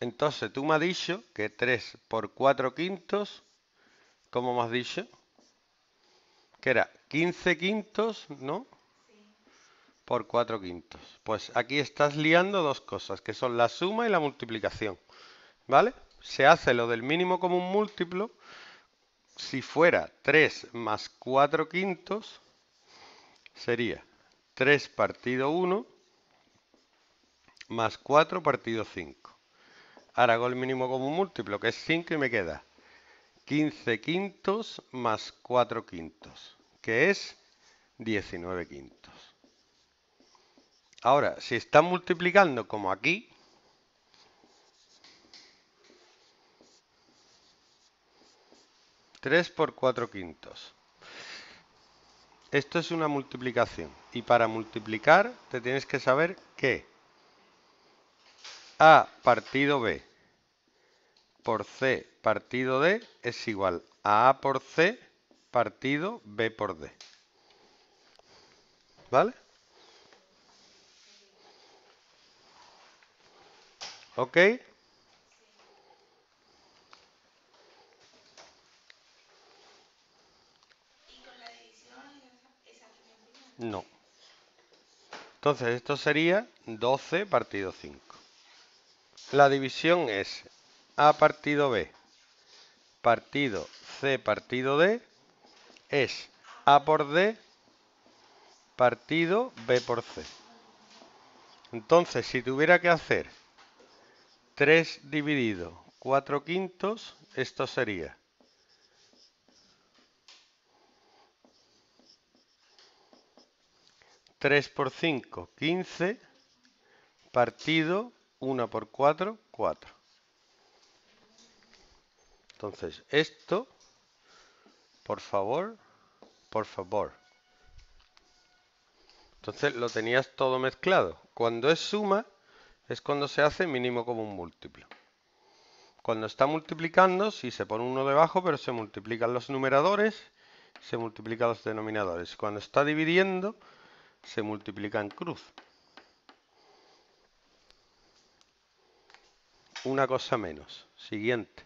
Entonces tú me has dicho que 3 por 4 quintos, ¿cómo me has dicho? Que era 15 quintos, ¿no? Sí. Por 4 quintos. Pues aquí estás liando dos cosas, que son la suma y la multiplicación, ¿vale? Se hace lo del mínimo común múltiplo si fuera 3 más 4 quintos, sería 3 partido 1 más 4 partido 5. Ahora hago el mínimo común múltiplo, que es 5, y me queda 15 quintos más 4 quintos, que es 19 quintos. Ahora, si están multiplicando como aquí, ...3 por 4 quintos... esto es una multiplicación, y para multiplicar te tienes que saber que A partido B por C partido D es igual a A por C partido B por D, ¿vale? ¿Ok? No. Entonces esto sería 12 partido 5. La división es A partido B partido C partido D es A por D partido B por C. Entonces, si tuviera que hacer 3 dividido 4 quintos, esto sería 3 por 5, 15, partido 1 por 4, 4. Entonces, esto, por favor. Entonces, lo tenías todo mezclado. Cuando es suma, es cuando se hace mínimo común múltiplo. Cuando está multiplicando, sí se pone uno debajo, pero se multiplican los numeradores, se multiplican los denominadores. Cuando está dividiendo, se multiplica en cruz. Una cosa menos. Siguiente.